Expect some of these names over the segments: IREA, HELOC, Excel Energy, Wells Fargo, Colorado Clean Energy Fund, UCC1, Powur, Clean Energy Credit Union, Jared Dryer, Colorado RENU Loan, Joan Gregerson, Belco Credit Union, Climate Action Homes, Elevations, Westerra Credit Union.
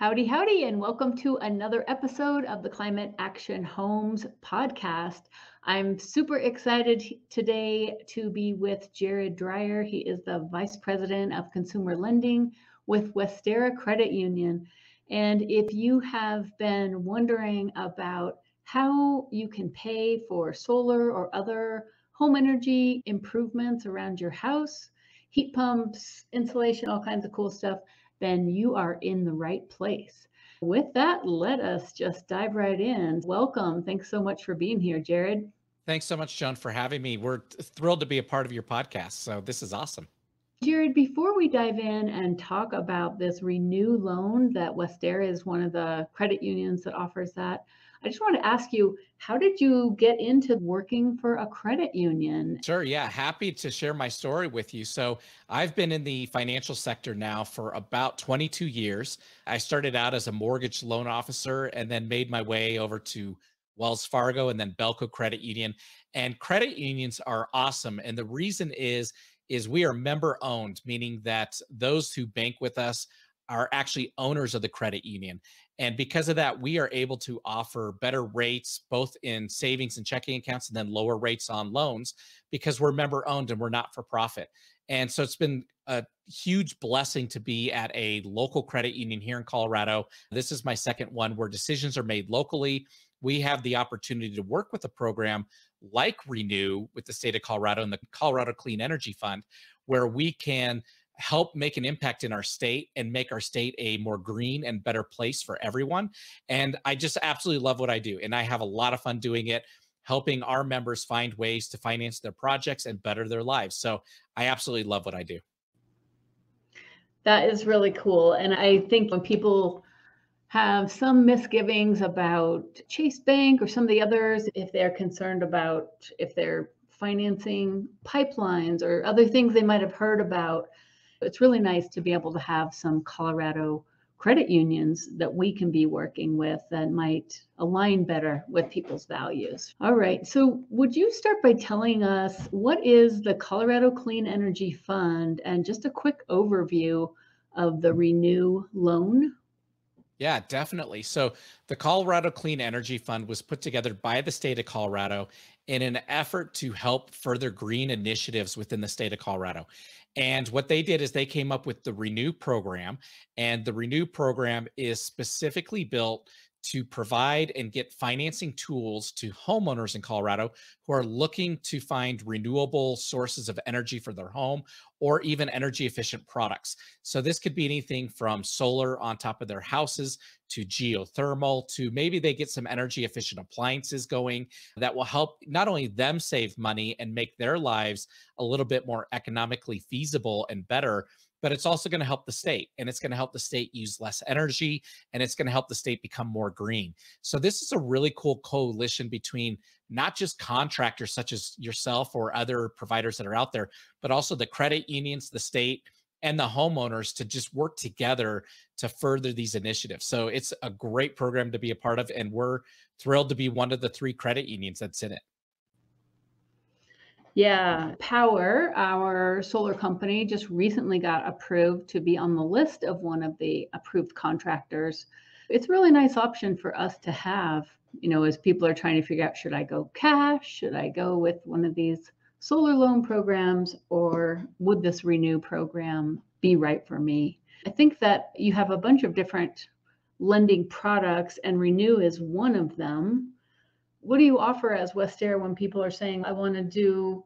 Howdy, howdy, and welcome to another episode of the Climate Action Homes podcast. I'm super excited today to be with Jared Dryer. He is the Vice President of Consumer Lending with Westerra Credit Union. And if you have been wondering about how you can pay for solar or other home energy improvements around your house, heat pumps, insulation, all kinds of cool stuff, then you are in the right place. With that, let us just dive right in. Welcome. Thanks so much for being here, Jared. Thanks so much, Joan, for having me. We're thrilled to be a part of your podcast, so this is awesome. Jared, before we dive in and talk about this RENU loan that Westerra is one of the credit unions that offers that, I just want to ask you, how did you get into working for a credit union? Sure, yeah, happy to share my story with you. So I've been in the financial sector now for about 22 years. I started out as a mortgage loan officer and then made my way over to Wells Fargo and then Belco Credit Union. And credit unions are awesome. And the reason is we are member owned, meaning that those who bank with us are actually owners of the credit union. And because of that, we are able to offer better rates, both in savings and checking accounts, and then lower rates on loans because we're member owned and we're not for profit. And so it's been a huge blessing to be at a local credit union here in Colorado. This is my second one where decisions are made locally. We have the opportunity to work with a program like RENU with the state of Colorado and the Colorado Clean Energy Fund, where we can help make an impact in our state and make our state a more green and better place for everyone. And I just absolutely love what I do. And I have a lot of fun doing it, helping our members find ways to finance their projects and better their lives. So I absolutely love what I do. That is really cool. And I think when people have some misgivings about Chase Bank or some of the others, if they're concerned about if they're financing pipelines or other things they might have heard about, it's really nice to be able to have some Colorado credit unions that we can be working with that might align better with people's values. All right, so would you start by telling us what is the Colorado Clean Energy Fund and just a quick overview of the RENU loan? Yeah, definitely. So the Colorado Clean Energy Fund was put together by the state of Colorado in an effort to help further green initiatives within the state of Colorado. And what they did is they came up with the RENU program, and the RENU program is specifically built to provide and get financing tools to homeowners in Colorado who are looking to find renewable sources of energy for their home or even energy efficient products. So this could be anything from solar on top of their houses to geothermal to maybe they get some energy efficient appliances going that will help not only them save money and make their lives a little bit more economically feasible and better, but it's also going to help the state, and it's going to help the state use less energy, and it's going to help the state become more green. So this is a really cool coalition between not just contractors such as yourself or other providers that are out there, but also the credit unions, the state, and the homeowners to just work together to further these initiatives. So it's a great program to be a part of, and we're thrilled to be one of the three credit unions that's in it. Yeah, Powur, our solar company, just recently got approved to be on the list of one of the approved contractors. It's a really nice option for us to have, you know, as people are trying to figure out, should I go cash? Should I go with one of these solar loan programs, or would this RENU program be right for me? I think that you have a bunch of different lending products, and RENU is one of them. What do you offer as Westerra when people are saying, I want to do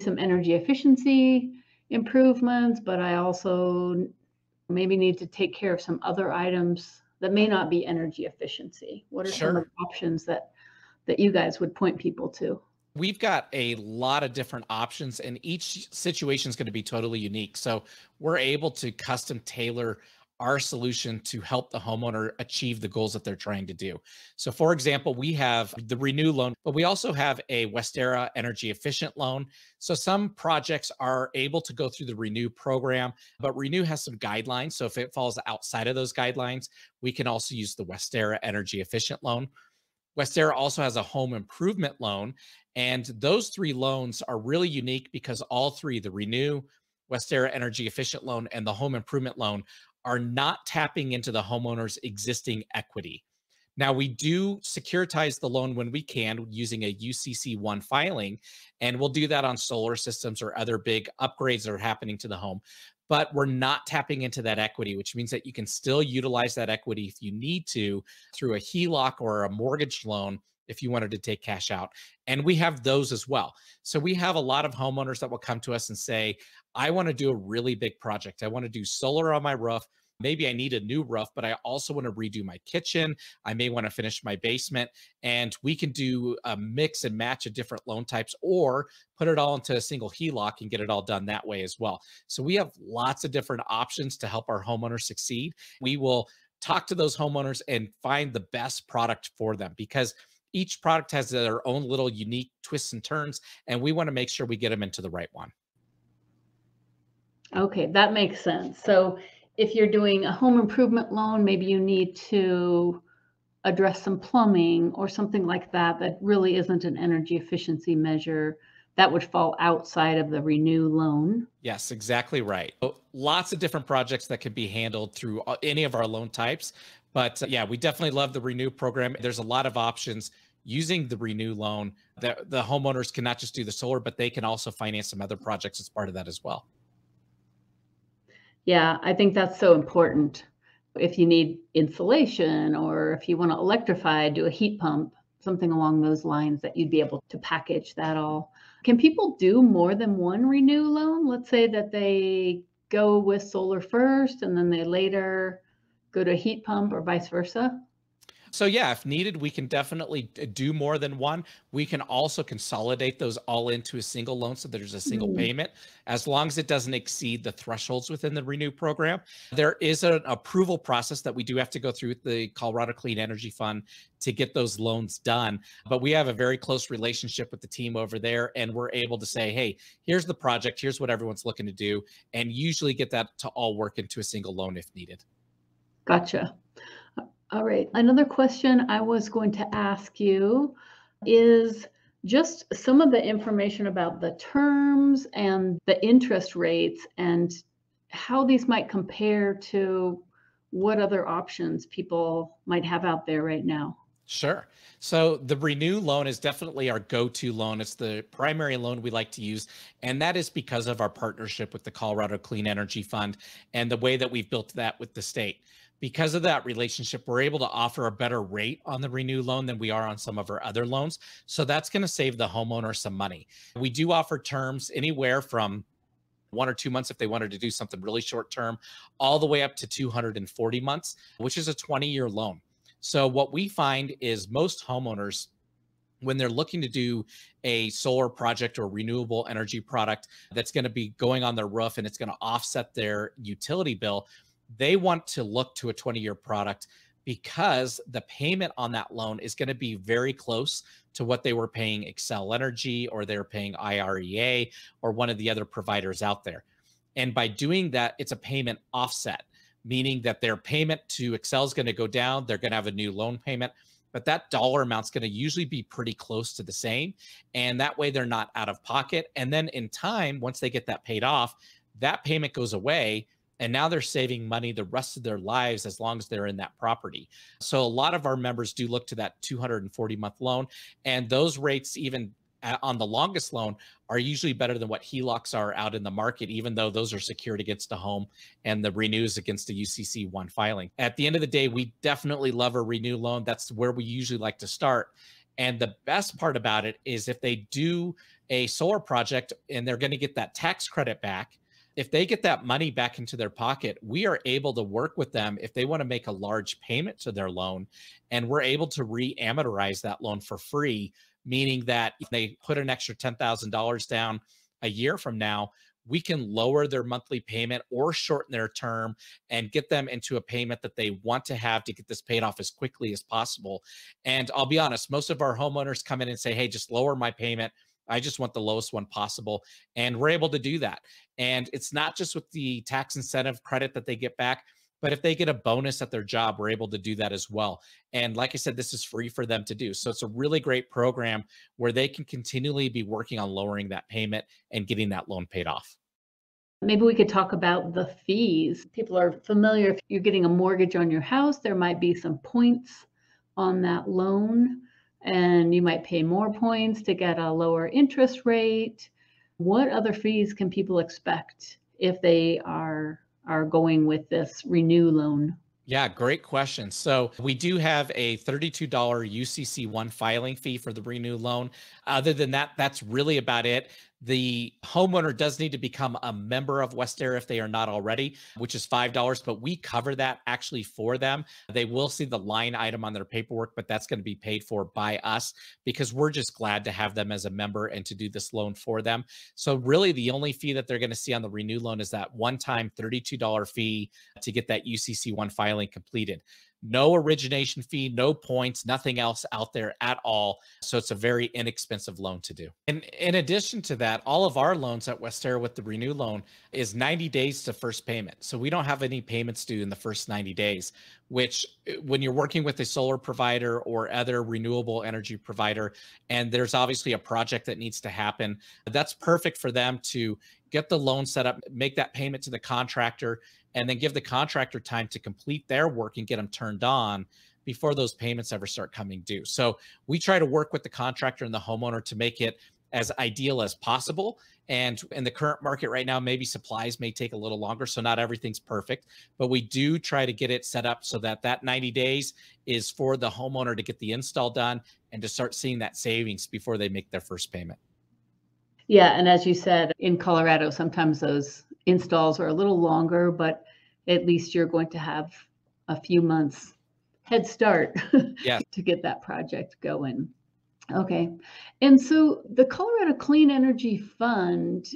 some energy efficiency improvements, but I also maybe need to take care of some other items that may not be energy efficiency? What are some of the options that you guys would point people to? We've got a lot of different options, and each situation is going to be totally unique. So we're able to custom tailor our solution to help the homeowner achieve the goals that they're trying to do. So for example, we have the RENU loan, but we also have a Westerra energy efficient loan. So some projects are able to go through the RENU program, but RENU has some guidelines. So if it falls outside of those guidelines, we can also use the Westerra energy efficient loan. Westerra also has a home improvement loan. And those three loans are really unique because all three, the RENU, Westerra energy efficient loan, and the home improvement loan are not tapping into the homeowner's existing equity. Now, we do securitize the loan when we can using a UCC1 filing, and we'll do that on solar systems or other big upgrades that are happening to the home, but we're not tapping into that equity, which means that you can still utilize that equity if you need to through a HELOC or a mortgage loan if you wanted to take cash out. And we have those as well. So we have a lot of homeowners that will come to us and say, I want to do a really big project. I want to do solar on my roof. Maybe I need a new roof, but I also want to redo my kitchen. I may want to finish my basement, and we can do a mix and match of different loan types or put it all into a single HELOC and get it all done that way as well. So we have lots of different options to help our homeowners succeed. We will talk to those homeowners and find the best product for them, because each product has their own little unique twists and turns, and we want to make sure we get them into the right one. Okay, that makes sense. So if you're doing a home improvement loan, maybe you need to address some plumbing or something like that that really isn't an energy efficiency measure. That would fall outside of the RENU loan. Yes, exactly right. Lots of different projects that could be handled through any of our loan types. But yeah, we definitely love the RENU program. There's a lot of options using the RENU loan that the homeowners can not just do the solar, but they can also finance some other projects as part of that as well. Yeah, I think that's so important. If you need insulation or if you want to electrify, do a heat pump, something along those lines, that you'd be able to package that all. Can people do more than one RENU loan? Let's say that they go with solar first and then they later go to a heat pump, or vice versa? So yeah, if needed, we can definitely do more than one. We can also consolidate those all into a single loan, so there's a single payment, as long as it doesn't exceed the thresholds within the RENU program. There is an approval process that we do have to go through with the Colorado Clean Energy Fund to get those loans done. But we have a very close relationship with the team over there, and we're able to say, hey, here's the project, here's what everyone's looking to do, and usually get that to all work into a single loan if needed. Gotcha. All right. Another question I was going to ask you is just some of the information about the terms and the interest rates and how these might compare to what other options people might have out there right now. Sure. So the RENU loan is definitely our go-to loan. It's the primary loan we like to use, and that is because of our partnership with the Colorado Clean Energy Fund and the way that we've built that with the state. Because of that relationship, we're able to offer a better rate on the RENU loan than we are on some of our other loans. So that's going to save the homeowner some money. We do offer terms anywhere from 1 or 2 months if they wanted to do something really short term, all the way up to 240 months, which is a 20-year loan. So what we find is most homeowners, when they're looking to do a solar project or renewable energy product that's going to be going on their roof and it's going to offset their utility bill, they want to look to a 20-year product because the payment on that loan is going to be very close to what they were paying Excel Energy, or they're paying IREA, or one of the other providers out there. And by doing that, it's a payment offset, meaning that their payment to Excel is going to go down. They're going to have a new loan payment, but that dollar amount's going to usually be pretty close to the same. And that way they're not out of pocket. And then in time, once they get that paid off, that payment goes away. And now they're saving money the rest of their lives as long as they're in that property. So a lot of our members do look to that 240-month loan. And those rates, even on the longest loan, are usually better than what HELOCs are out in the market, even though those are secured against a home and the RENUs against the UCC1 filing. At the end of the day, we definitely love a RENU loan. That's where we usually like to start. And the best part about it is if they do a solar project and they're going to get that tax credit back, if they get that money back into their pocket, we are able to work with them if they want to make a large payment to their loan, and we're able to re-amortize that loan for free, meaning that if they put an extra $10,000 down a year from now, we can lower their monthly payment or shorten their term and get them into a payment that they want to have to get this paid off as quickly as possible. And I'll be honest, most of our homeowners come in and say, hey, just lower my payment. I just want the lowest one possible. And we're able to do that. And it's not just with the tax incentive credit that they get back, but if they get a bonus at their job, we're able to do that as well. And like I said, this is free for them to do. So it's a really great program where they can continually be working on lowering that payment and getting that loan paid off. Maybe we could talk about the fees. People are familiar. If you're getting a mortgage on your house, there might be some points on that loan, and you might pay more points to get a lower interest rate. What other fees can people expect if they are going with this RENU loan? Yeah, great question. So we do have a $32 UCC1 filing fee for the RENU loan. Other than that, that's really about it. The homeowner does need to become a member of Westerra if they are not already, which is $5, but we cover that actually for them. They will see the line item on their paperwork, but that's going to be paid for by us because we're just glad to have them as a member and to do this loan for them. So really the only fee that they're going to see on the RENU loan is that one-time $32 fee to get that UCC1 filing completed. No origination fee, no points, nothing else out there at all. So it's a very inexpensive loan to do. And in addition to that, all of our loans at Westerra with the RENU loan is 90 days to first payment. So we don't have any payments due in the first 90 days, which when you're working with a solar provider or other renewable energy provider, and there's obviously a project that needs to happen, that's perfect for them to get the loan set up, make that payment to the contractor, and then give the contractor time to complete their work and get them turned on before those payments ever start coming due. So we try to work with the contractor and the homeowner to make it as ideal as possible. And in the current market right now, maybe supplies may take a little longer. So not everything's perfect, but we do try to get it set up so that that 90 days is for the homeowner to get the install done and to start seeing that savings before they make their first payment. Yeah. And as you said, in Colorado, sometimes those installs are a little longer, but at least you're going to have a few months head start yes. to get that project going. Okay. And so the Colorado Clean Energy Fund,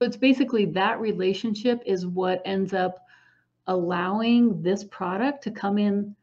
it's basically that relationship is what ends up allowing this product to come in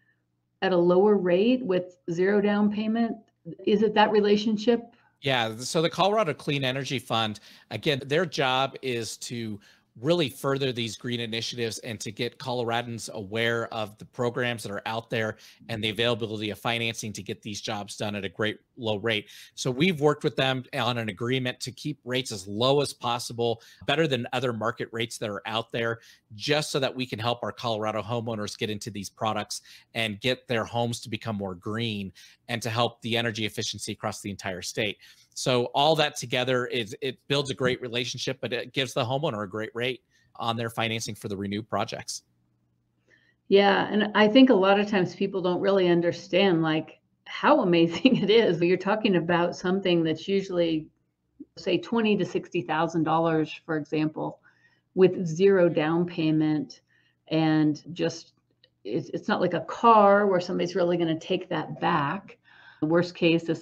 at a lower rate with zero down payment. Is it that relationship? Yeah. So the Colorado Clean Energy Fund, again, their job is to really further these green initiatives and to get Coloradans aware of the programs that are out there and the availability of financing to get these jobs done at a great low rate. So we've worked with them on an agreement to keep rates as low as possible, better than other market rates that are out there, just so that we can help our Colorado homeowners get into these products and get their homes to become more green and to help the energy efficiency across the entire state. So all that together, it builds a great relationship, but it gives the homeowner a great rate on their financing for the RENU projects. Yeah, and I think a lot of times people don't really understand like how amazing it is. You're talking about something that's usually say $20,000 to $60,000, for example, with zero down payment, and just it's not like a car where somebody's really going to take that back. The worst case is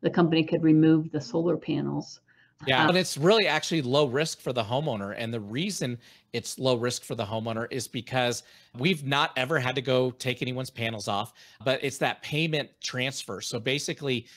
the company could remove the solar panels. Yeah, and it's really actually low risk for the homeowner. And the reason it's low risk for the homeowner is because we've not ever had to go take anyone's panels off, but it's that payment transfer. So basically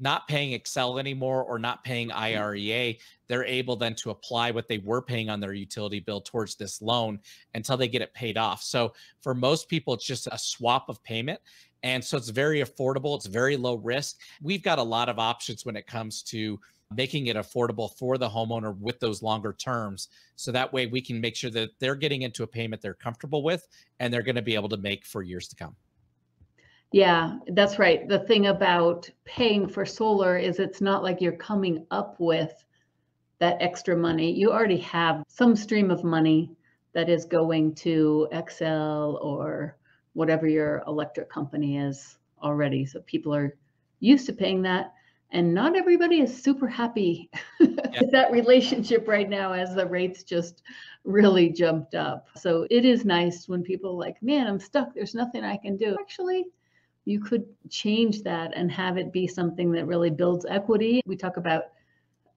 not paying Excel anymore or not paying IREA, they're able then to apply what they were paying on their utility bill towards this loan until they get it paid off. So for most people, it's just a swap of payment. And so it's very affordable. It's very low risk. We've got a lot of options when it comes to making it affordable for the homeowner with those longer terms. So that way we can make sure that they're getting into a payment they're comfortable with and they're going to be able to make for years to come. Yeah, that's right. The thing about paying for solar is it's not like you're coming up with that extra money. You already have some stream of money that is going to Excel or whatever your electric company is already. So people are used to paying that. And not everybody is super happy with that relationship right now as the rates just really jumped up. So it is nice when people are like, man, I'm stuck. There's nothing I can do. Actually, you could change that and have it be something that really builds equity. We talk about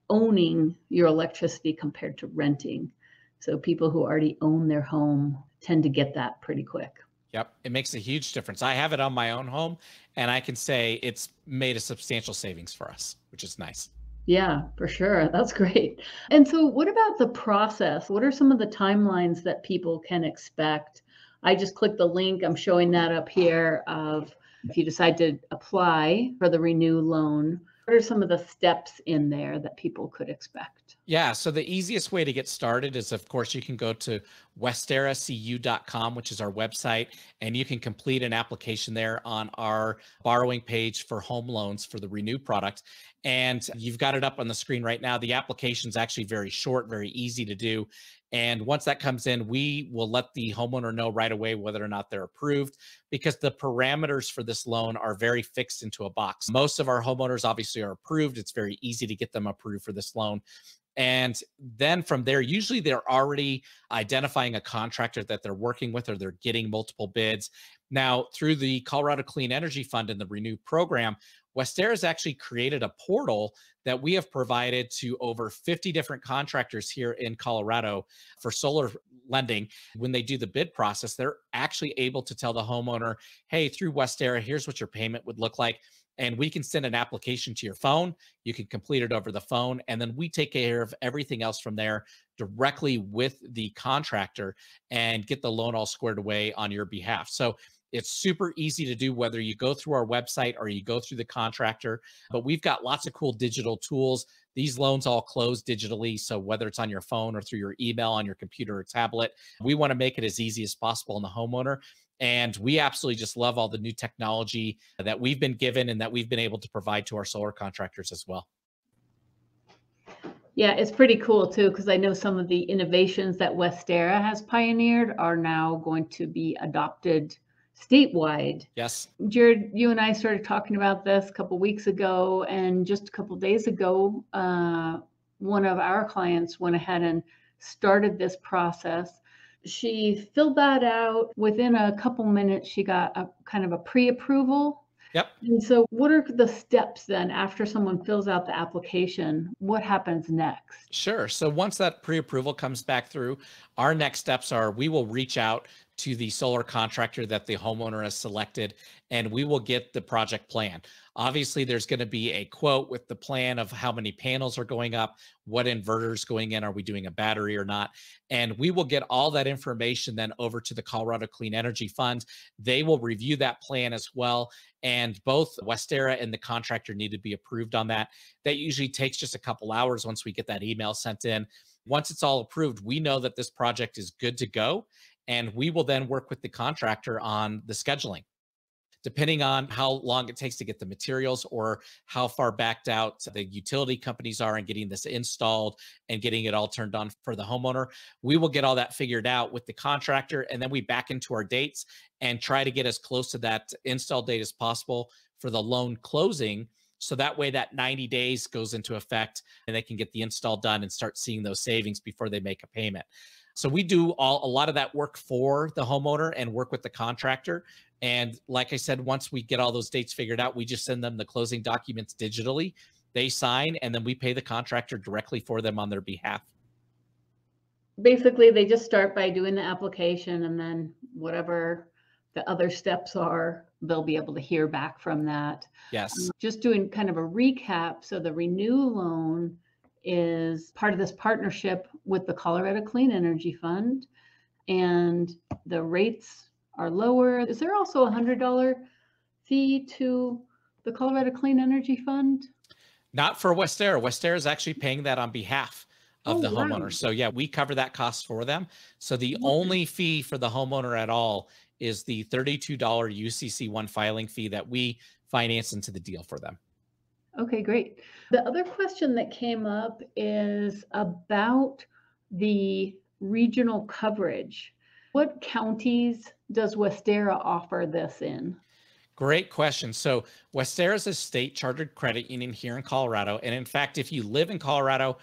owning your electricity compared to renting. So people who already own their home tend to get that pretty quick. Yep. It makes a huge difference. I have it on my own home and I can say it's made a substantial savings for us, which is nice. Yeah, for sure. That's great. And so what about the process? What are some of the timelines that people can expect? I just clicked the link. I'm showing that up here of if you decide to apply for the RENU loan, What are some of the steps in there that people could expect? Yeah, so the easiest way to get started is, of course, you can go to westerracu.com, which is our website, and you can complete an application there on our borrowing page for home loans for the Renew product. And you've got it up on the screen right now. The application is actually very short, very easy to do. And once that comes in, we will let the homeowner know right away whether or not they're approved, because the parameters for this loan are very fixed into a box. Most of our homeowners obviously are approved. It's very easy to get them approved for this loan. And then from there, usually they're already identifying a contractor that they're working with, or they're getting multiple bids. Now, through the Colorado Clean Energy Fund and the Renew program, Westerra has actually created a portal that we have provided to over 50 different contractors here in Colorado for solar lending. When they do the bid process, they're actually able to tell the homeowner, hey, through Westerra, here's what your payment would look like. And we can send an application to your phone. You can complete it over the phone. And then we take care of everything else from there directly with the contractor and get the loan all squared away on your behalf. So it's super easy to do, whether you go through our website or you go through the contractor, but we've got lots of cool digital tools. These loans all close digitally. So whether it's on your phone or through your email, on your computer or tablet, we want to make it as easy as possible on the homeowner. And we absolutely just love all the new technology that we've been given and that we've been able to provide to our solar contractors as well. Yeah, it's pretty cool too, because I know some of the innovations that Westerra has pioneered are now going to be adopted statewide. Yes. Jared, you and I started talking about this a couple of weeks ago, and just a couple of days ago, one of our clients went ahead and started this process. She filled that out. Within a couple minutes, she got a kind of a pre-approval. Yep. And so what are the steps then after someone fills out the application? What happens next? Sure. So once that pre-approval comes back through, our next steps are we will reach out to the solar contractor that the homeowner has selected, and we will get the project plan. Obviously, there's going to be a quote with the plan of how many panels are going up, what inverters going in, are we doing a battery or not? And we will get all that information then over to the Colorado Clean Energy Fund. They will review that plan as well. And both Westerra and the contractor need to be approved on that. That usually takes just a couple hours once we get that email sent in. Once it's all approved, we know that this project is good to go, and we will then work with the contractor on the scheduling. Depending on how long it takes to get the materials or how far backed out the utility companies are in getting this installed and getting it all turned on for the homeowner, we will get all that figured out with the contractor. And then we back into our dates and try to get as close to that install date as possible for the loan closing. So that way that 90 days goes into effect and they can get the install done and start seeing those savings before they make a payment. So we do a lot of that work for the homeowner and work with the contractor. And like I said, once we get all those dates figured out, we just send them the closing documents digitally. They sign, and then we pay the contractor directly for them on their behalf. Basically, they just start by doing the application, and then whatever the other steps are, they'll be able to hear back from that. Yes. Just doing kind of a recap. So the Renew loan is part of this partnership with the Colorado Clean Energy Fund, and the rates are lower. Is there also a $100 fee to the Colorado Clean Energy Fund? Not for Westerra. Westerra is actually paying that on behalf of the homeowner. So yeah, we cover that cost for them. So the only fee for the homeowner at all is the $32 UCC1 filing fee that we finance into the deal for them. Okay, great. The other question that came up is about the regional coverage. What counties does Westerra offer this in? Great question. So Westerra is a state chartered credit union here in Colorado. And in fact, if you live in Colorado,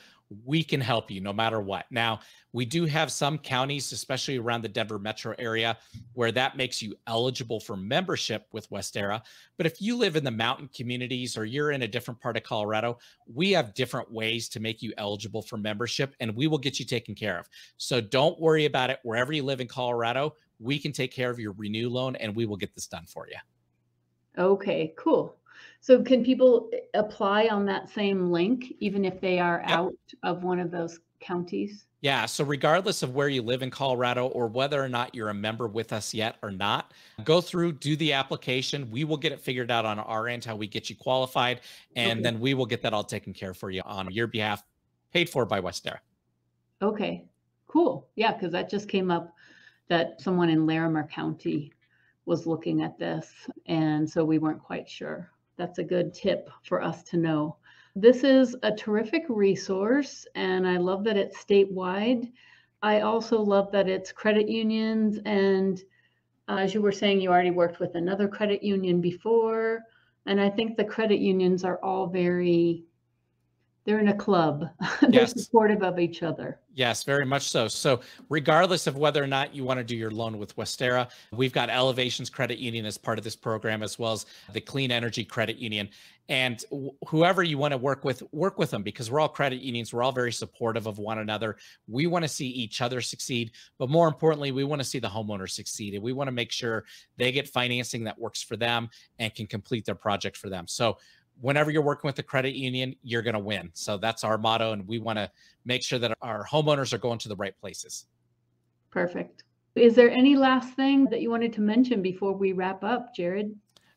we can help you no matter what. Now, we do have some counties, especially around the Denver metro area, where that makes you eligible for membership with Westerra. But if you live in the mountain communities or you're in a different part of Colorado, we have different ways to make you eligible for membership, and we will get you taken care of. So don't worry about it. Wherever you live in Colorado, we can take care of your Renew loan, and we will get this done for you. Okay, cool. So can people apply on that same link, even if they are out of one of those counties? Yeah, so regardless of where you live in Colorado or whether or not you're a member with us yet or not, go through, do the application. We will get it figured out on our end, how we get you qualified, and then we will get that all taken care of for you on your behalf, paid for by Westerra. Okay, cool. Yeah, because that just came up that someone in Larimer County was looking at this, and so we weren't quite sure. That's a good tip for us to know. This is a terrific resource, and I love that it's statewide. I also love that it's credit unions, and as you were saying, you already worked with another credit union before, and I think the credit unions are all very, they're in a club. They're supportive of each other. Yes, very much so. So regardless of whether or not you want to do your loan with Westerra, we've got Elevations Credit Union as part of this program, as well as the Clean Energy Credit Union. And whoever you want to work with them, because we're all credit unions. We're all very supportive of one another. We want to see each other succeed, but more importantly, we want to see the homeowner succeed. And we want to make sure they get financing that works for them and can complete their project for them. So whenever you're working with a credit union, you're going to win. So that's our motto. And we want to make sure that our homeowners are going to the right places. Perfect. Is there any last thing that you wanted to mention before we wrap up, Jared?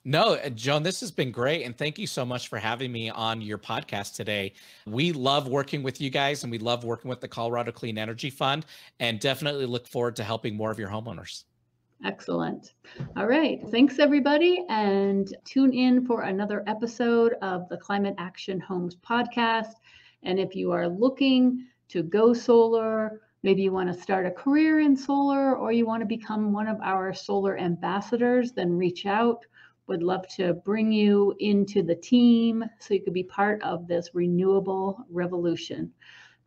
No, Joan, this has been great. And thank you so much for having me on your podcast today. We love working with you guys, and we love working with the Colorado Clean Energy Fund, and definitely look forward to helping more of your homeowners. Excellent. All right. Thanks, everybody. And tune in for another episode of the Climate Action Homes podcast. And if you are looking to go solar, maybe you want to start a career in solar, or you want to become one of our solar ambassadors, then reach out. Would love to bring you into the team so you could be part of this renewable revolution.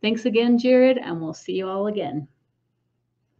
Thanks again, Jared, and we'll see you all again.